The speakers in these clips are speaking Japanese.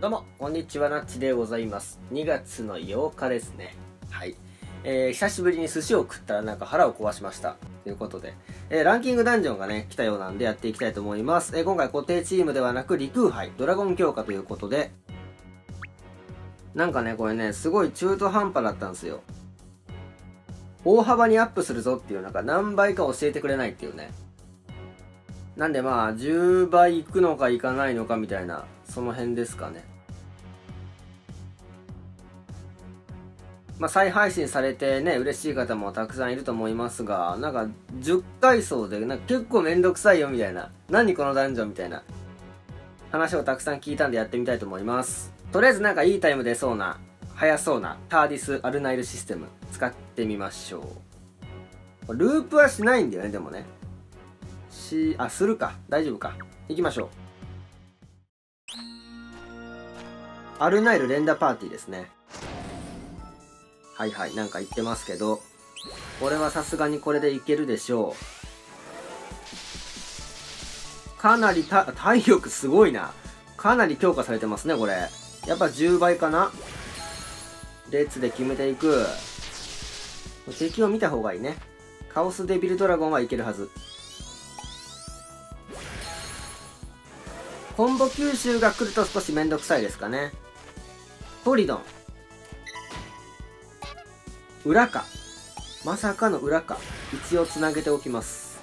どうもこんにちは、なっちでございます。2月の8日ですね。はい、久しぶりに寿司を食ったらなんか腹を壊しましたということで、ランキングダンジョンがね来たようなんでやっていきたいと思います。今回固定チームではなく陸杯ドラゴン強化ということで、なんかねこれねすごい中途半端だったんですよ。大幅にアップするぞっていう、なんか何倍か教えてくれないっていうね。なんでまあ10倍いくのかいかないのかみたいな、その辺ですかね。まあ再配信されてね嬉しい方もたくさんいると思いますが、なんか10階層でなんか結構めんどくさいよみたいな、何このダンジョンみたいな話をたくさん聞いたんでやってみたいと思います。とりあえずなんかいいタイム出そうな速そうなターディスアルナイルシステム使ってみましょう。ループはしないんだよね。でもねするか、大丈夫か。いきましょう。アルナイル連打パーティーですね。はいはい、なんか言ってますけど、これはさすがにこれでいけるでしょう。かなり体力すごいな。かなり強化されてますねこれ。やっぱ10倍かな。列で決めていく。敵を見た方がいいね。カオスデビルドラゴンはいけるはず。コンボ吸収が来ると少しめんどくさいですかね。トリドン裏か、まさかの裏か。一応つなげておきます。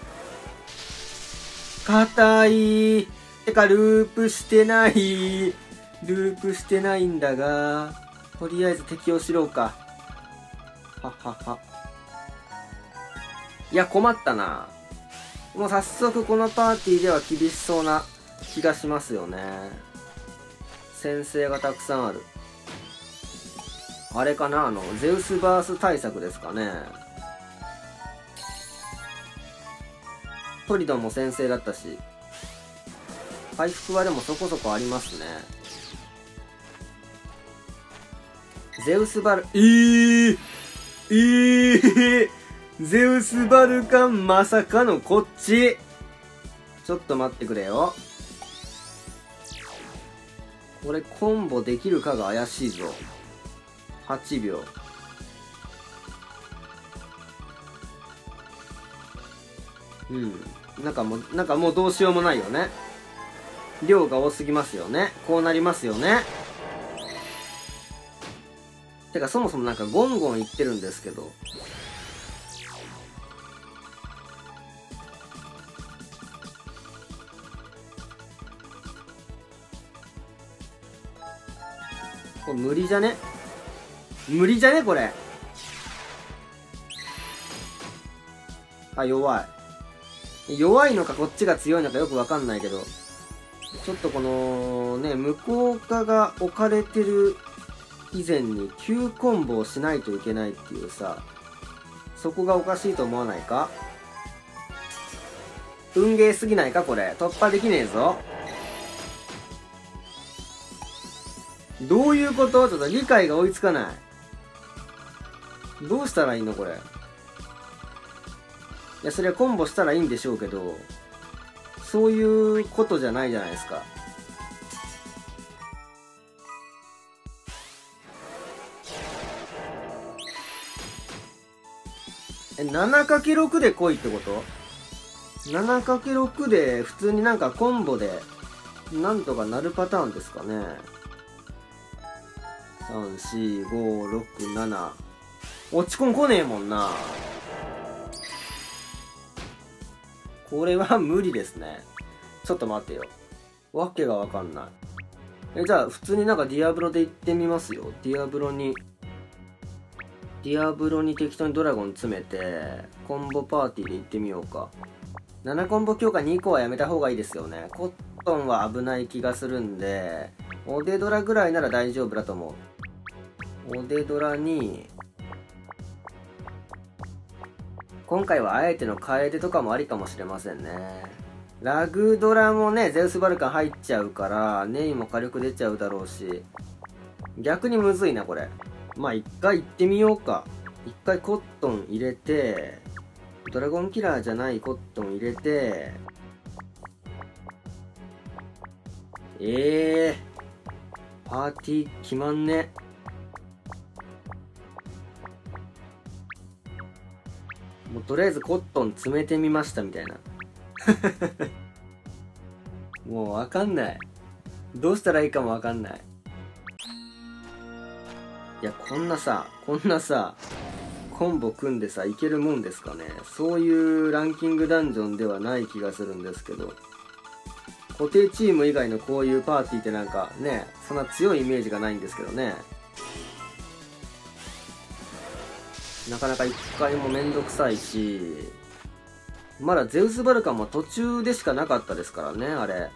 硬い。てかループしてない、ループしてないんだが、とりあえず適用しろうか。はっはっは。いや困ったな。もう早速このパーティーでは厳しそうな気がしますよね。先生がたくさんある。あれかな、ゼウスバース対策ですかね。トリドンも先生だったし、回復はでもそこそこありますね。ゼウスバル、ゼウスバルカン、まさかのこっち。ちょっと待ってくれよ。これコンボできるかが怪しいぞ。8秒。うん、なんかもうどうしようもないよね。量が多すぎますよね。こうなりますよね。てかそもそもなんかゴンゴンいってるんですけど、これ無理じゃね？無理じゃねこれ。あ、弱い。弱いのかこっちが強いのかよくわかんないけど、ちょっとこのね無効化が置かれてる以前に急コンボをしないといけないっていうさ、そこがおかしいと思わないか？運ゲーすぎないかこれ。突破できねえぞ。どういうこと？ちょっと理解が追いつかない。どうしたらいいのこれ。いやそれはコンボしたらいいんでしょうけど、そういうことじゃないじゃないですか。7×6 で来いってこと？ 7×6 で普通になんかコンボでなんとかなるパターンですかね。3、4、5、6、7。落ち込んこねえもんな。これは無理ですね。ちょっと待ってよ。わけがわかんない。じゃあ普通になんかディアブロで行ってみますよ。ディアブロに適当にドラゴン詰めてコンボパーティーで行ってみようか。7コンボ強化2個はやめた方がいいですよね。コットンは危ない気がするんで、オデドラぐらいなら大丈夫だと思う。オデドラに今回はあえての楓とかもありかもしれませんね。ラグドラもねゼウスバルカン入っちゃうから、ネイも火力出ちゃうだろうし、逆にむずいなこれ。まあ一回行ってみようか。一回コットン入れて、ドラゴンキラーじゃないコットン入れて、パーティー決まんね。もうとりあえずコットン詰めてみましたみたいなもうわかんない、どうしたらいいかもわかんない。いや、こんなさコンボ組んでさいけるもんですかね。そういうランキングダンジョンではない気がするんですけど、固定チーム以外のこういうパーティーってなんかね、そんな強いイメージがないんですけどね。なかなか一回もめんどくさいし、まだゼウスバルカンも途中でしかなかったですからね、あれ。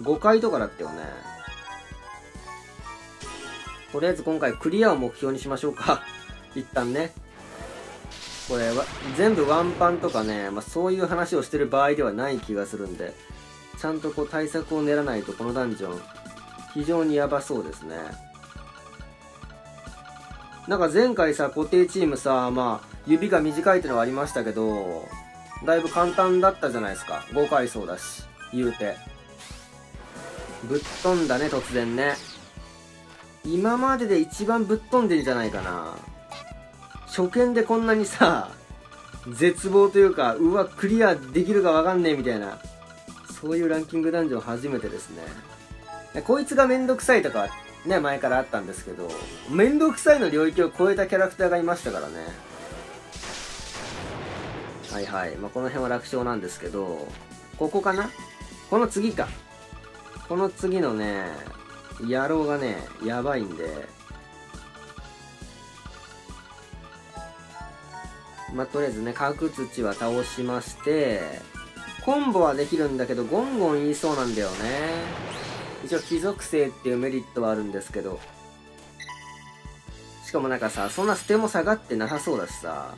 5回とかだったよね。とりあえず今回クリアを目標にしましょうか一旦ね。これは全部ワンパンとかね、まあ、そういう話をしてる場合ではない気がするんで、ちゃんとこう対策を練らないとこのダンジョン非常にやばそうですね。なんか前回さ、固定チームさ、まあ指が短いってのはありましたけど、だいぶ簡単だったじゃないですか。5階層だし、言うてぶっ飛んだね、突然ね。今までで一番ぶっ飛んでるんじゃないかな。初見でこんなにさ、絶望というか、うわクリアできるかわかんねえみたいな、そういうランキングダンジョン初めてですね。こいつがめんどくさいとかね、前からあったんですけど、めんどくさいの領域を超えたキャラクターがいましたからね。はいはい、まあ、この辺は楽勝なんですけど、ここかな、この次か、この次のね野郎がねやばいんで、まあ、とりあえずね、角土は倒しまして、コンボはできるんだけどゴンゴン言いそうなんだよね。一応火属性っていうメリットはあるんですけど、しかもなんかさ、そんな捨ても下がってなさそうだしさ、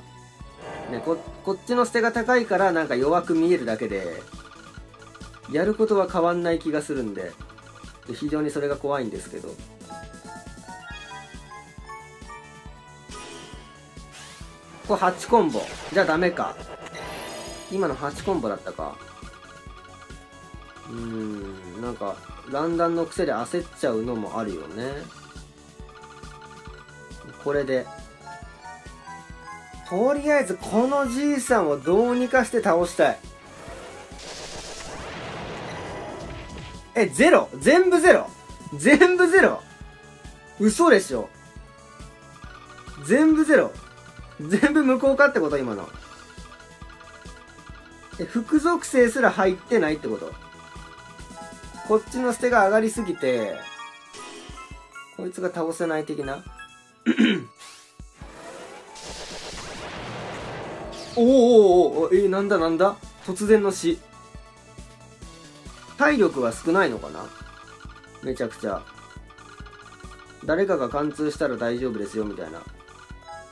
ね、こっちの捨てが高いからなんか弱く見えるだけで、やることは変わんない気がするんで、非常にそれが怖いんですけど。これ8コンボじゃダメか、今の8コンボだったか。なんかランダンの癖で焦っちゃうのもあるよね。これでとりあえずこのじいさんをどうにかして倒したい。え、ゼロ、全部ゼロ、全部ゼロ、嘘でしょ、全部ゼロ、全部無効化ってこと今の。え、副属性すら入ってないってこと。こっちの捨てが上がりすぎてこいつが倒せない的なおーおーおー、なんだなんだ、突然の死。体力は少ないのかな、めちゃくちゃ。誰かが貫通したら大丈夫ですよみたいな、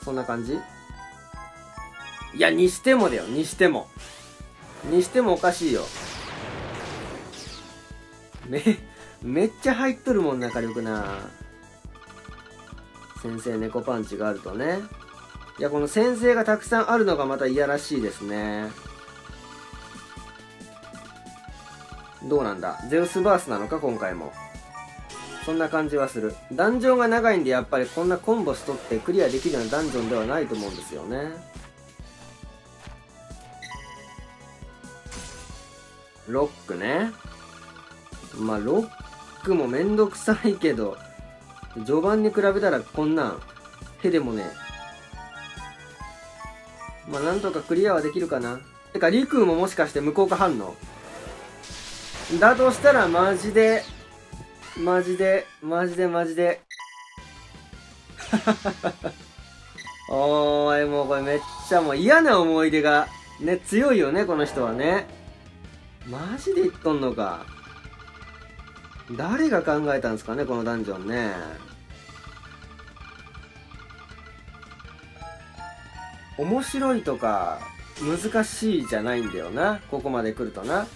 そんな感じ。いや、にしてもだよ、にしてもおかしいよ。めっちゃ入っとるもんな、火力な。先生猫パンチがあるとね。いや、この先生がたくさんあるのがまたいやらしいですね。どうなんだ、ゼウスバースなのか今回も。そんな感じはする。ダンジョンが長いんで、やっぱりこんなコンボしとってクリアできるようなダンジョンではないと思うんですよね。ロックね。まあロックもめんどくさいけど、序盤に比べたらこんなんへでもね。まあなんとかクリアはできるかな。てかリクーももしかして無効化反応だとしたら、マジでおーい、もうこれめっちゃもう嫌な思い出がね、強いよねこの人はね。マジで言っとんのか、誰が考えたんですかねこのダンジョンね。面白いとか難しいじゃないんだよな、ここまで来るとな。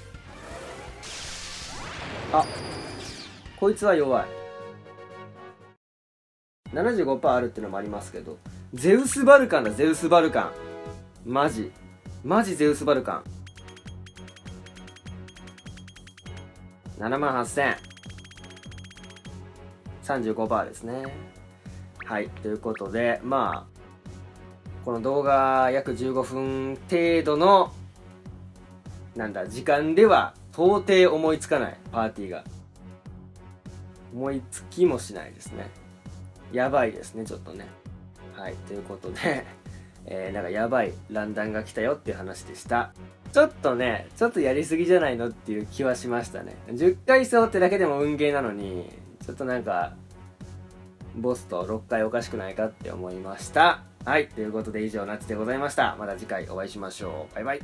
あ、こいつは弱い。75% あるってのもありますけど、ゼウスバルカンだ、ゼウスバルカン。マジゼウスバルカン。78,000。35% ですね。はい、ということで、まあ、この動画約15分程度の、なんだ、時間では到底思いつかない、パーティーが。思いつきもしないですね。やばいですね、ちょっとね。はい、ということで、なんかやばい乱談が来たよっていう話でした。ちょっとね、ちょっとやりすぎじゃないのっていう気はしましたね。10回そうってだけでも運ゲーなのに、ちょっとなんか、ボスと6回おかしくないかって思いました。はい、ということで以上、なっちでございました。また次回お会いしましょう。バイバイ。